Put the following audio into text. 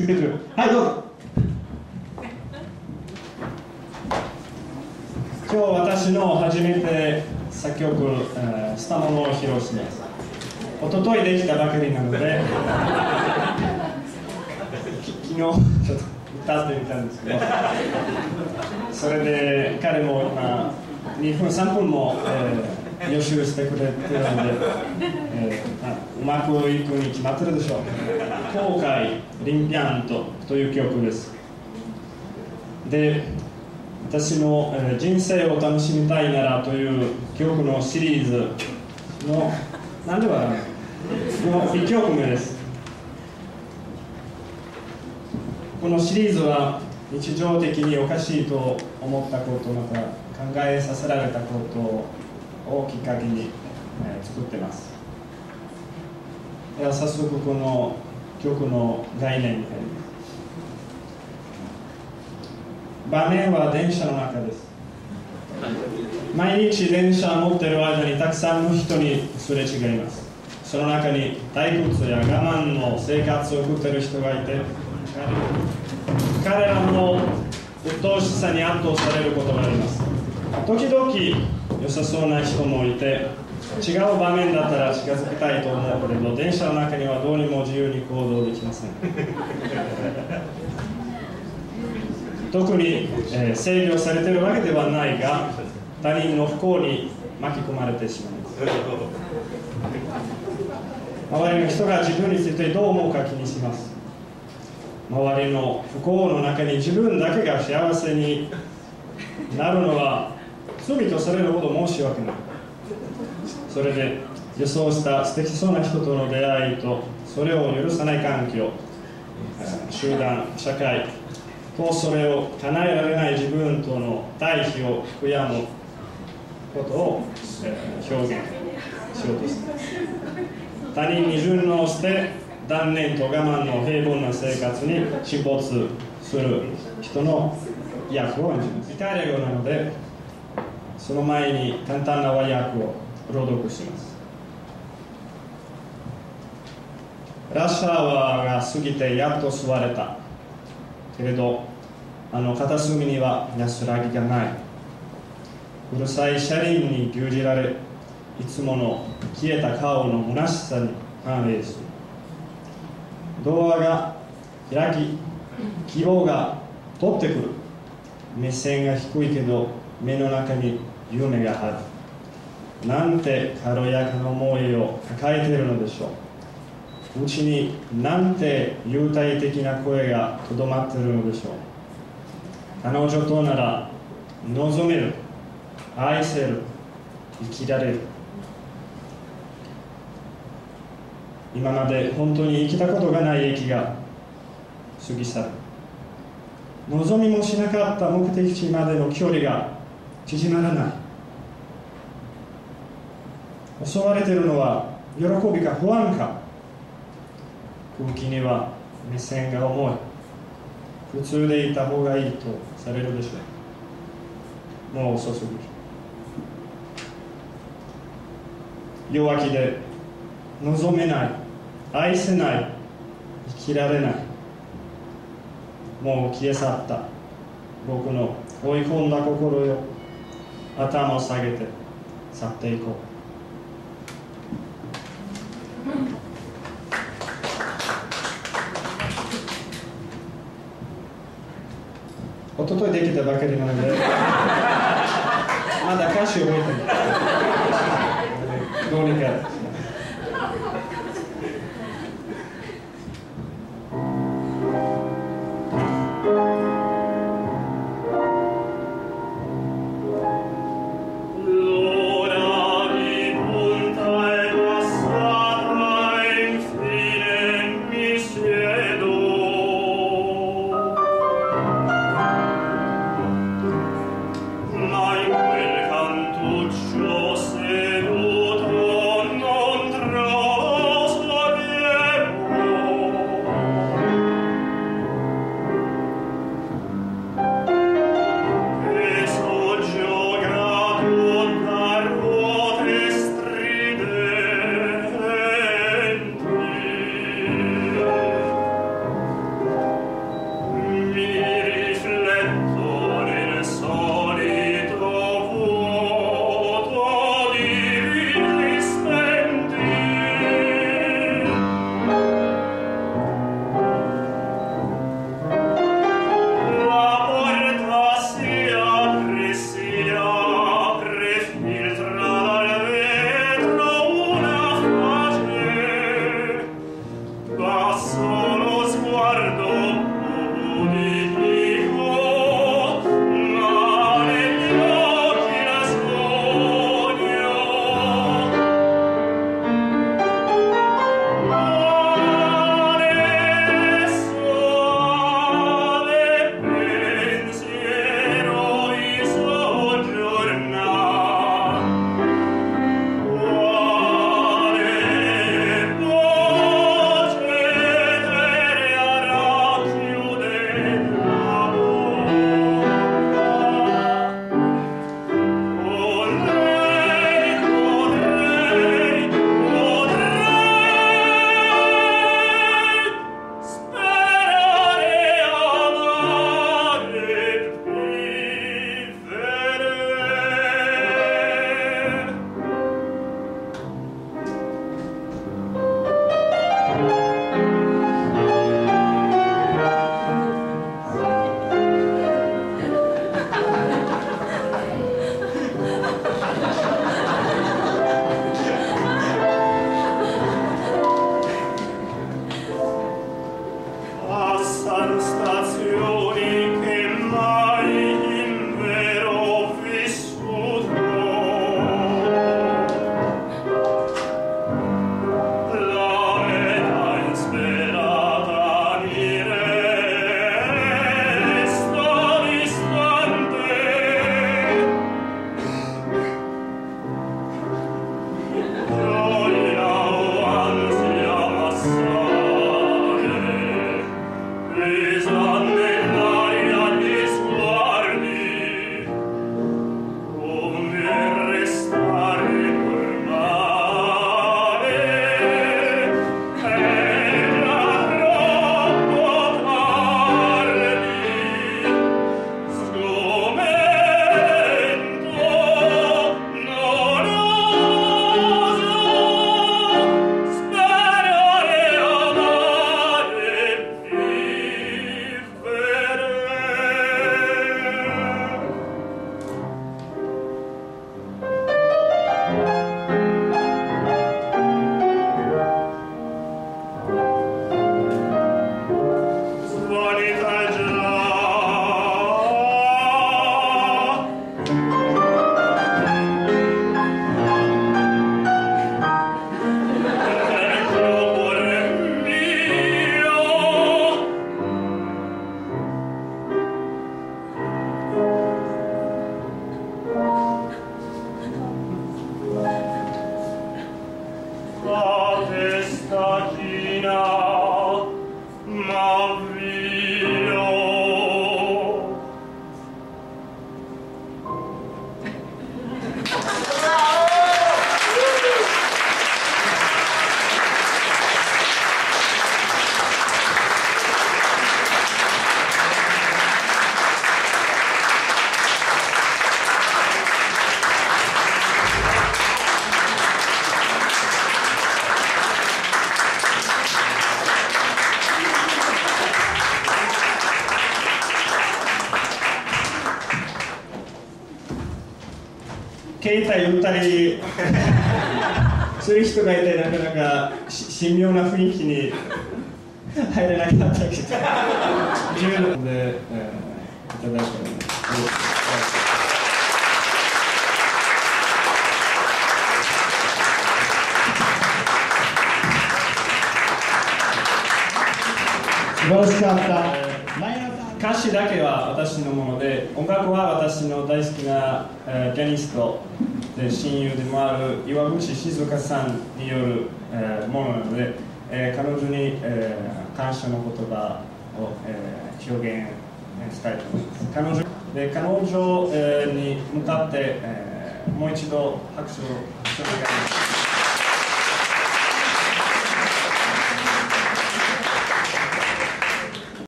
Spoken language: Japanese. はい、どうぞ。今日私の初めて作曲、スタモノを披露します。一昨日できたばかりなので昨日ちょっと歌ってみたんですけど、それで彼も今2分3分も、予習してくれてるので、うまくいくに決まってるでしょう。後悔リンピアントという曲です。で、私の、人生を楽しみたいならという曲のシリーズの何ではないの1曲目です。このシリーズは日常的におかしいと思ったこと、また考えさせられたことをきっかけに、作ってます。では早速この曲の概念に入ります。場面は電車の中です。毎日電車を乗っている間にたくさんの人にすれ違います。その中に退屈や我慢の生活を送っている人がいて、彼らの鬱陶しさに圧倒されることがあります。時々良さそうな人もいて、違う場面だったら近づきたいと思うけれど、電車の中にはどうにも自由に行動できません。特に、制御されているわけではないが、他人の不幸に巻き込まれてしまいます。周りの人が自分についてどう思うか気にします。周りの不幸の中に自分だけが幸せになるのは罪とされるほど申し訳ない。それで予想した素敵そうな人との出会いと、それを許さない環境、集団、社会と、それを叶えられない自分との対比を悔やむことを表現しようとして、他人に順応して断念と我慢の平凡な生活に沈没する人の役を演じます。イタリア語なので、その前に簡単な和訳を朗読します。ラッシャーワーが過ぎてやっと座れたけれど、あの片隅には安らぎがない。うるさい車輪に牛耳られ、いつもの消えた顔の虚しさに反映する。ドアが開き、希望が取ってくる。目線が低いけど目の中に夢がある。なんて軽やかな思いを抱えているのでしょう。うちになんて幽体的な声がとどまっているのでしょう。彼女となら望める、愛せる、生きられる。今まで本当に生きたことがない駅が過ぎ去る。望みもしなかった目的地までの距離が縮まらない。襲われているのは喜びか不安か。空気には目線が重い。普通でいた方がいいとされるでしょう。もう遅すぎる。弱気で望めない、愛せない、生きられない。もう消え去った僕の追い込んだ心よ。頭を下げて去っていこう。おとといできたばかりなのでまだ歌詞覚えてないどうにか。携帯打ったりする人がいて、なかなか神妙な雰囲気に入れなくなったけど自由なのでいただいております。素晴らしかった。歌詞だけは私のもので、音楽は私の大好きなピアニストで親友でもある岩渕静香さんによるものなので、彼女に感謝の言葉を表現したいと思います。彼女に向かってもう一度拍手をお願いします。